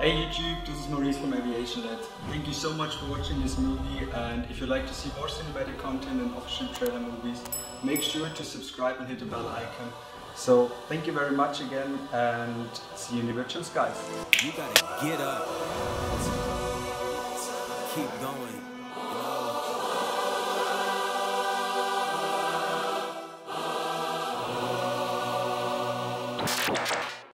Hey YouTube, this is Maurice from Aviationlads. Thank you so much for watching this movie, and if you'd like to see more cinematic content and official trailer movies, make sure to subscribe and hit the bell icon. So thank you very much again, and see you in the virtual skies. You gotta get up, keep going.